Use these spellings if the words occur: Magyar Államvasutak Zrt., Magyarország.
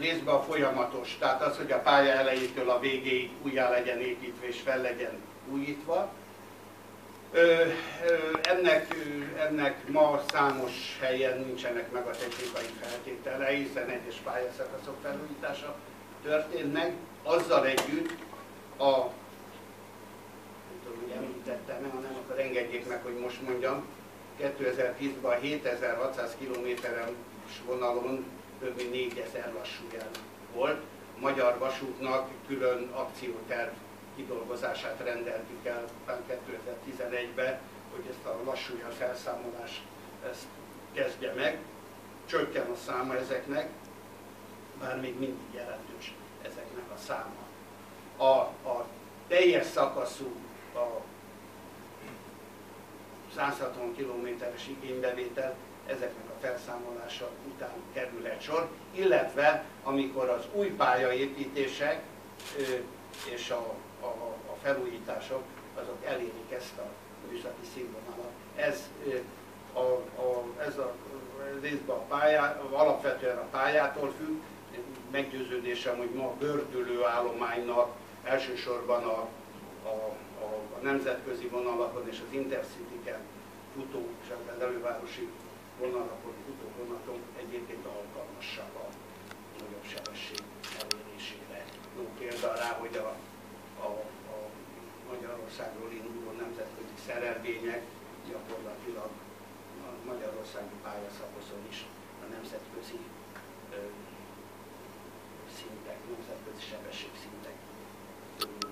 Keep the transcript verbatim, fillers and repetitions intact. részben a folyamatos, tehát az, hogy a pálya elejétől a végéig újjá legyen építve és fel legyen újítva. Ennek, ennek ma számos helyen nincsenek meg a technikai feltételei, hiszen egyes pályaszakaszok felújítása történnek. Azzal együtt a, nem tudom, hogy említettem-e, hanem akkor engedjék meg, hogy most mondjam, kétezer-tízben a hétezer-hatszáz kilométeres vonalon több mint négyezer lassújel volt. A Magyar Vasútnak külön akcióterv kidolgozását rendeltük el kétezer-tizenegyben, hogy ezt a lassújjal felszámolás ezt kezdje meg. Csökken a száma ezeknek, bár még mindig jelentős ezeknek a száma. A, a teljes szakaszú, a száz hatvan kilométeres igénybevétel ezeknek a felszámolása után kerül egy sor, illetve amikor az új pályaépítések és a, a, a felújítások azok elérik ezt a műszaki színvonalat. Ez a, a, ez a részben a pályá, alapvetően a pályától függ, meggyőződésem, hogy ma a gördülő állománynak elsősorban a, a, a, a nemzetközi vonalakon és az intercityken futó, és az elővárosi vonalakon futó vonaton egyébként alkalmasabb a nagyobb sebesség elérésére. Jó példa rá, hogy a, a, a Magyarországról induló nemzetközi szerelvények gyakorlatilag a magyarországi pályaszakaszon is a nemzetközi szintek, nemzetközi sebesség szintek.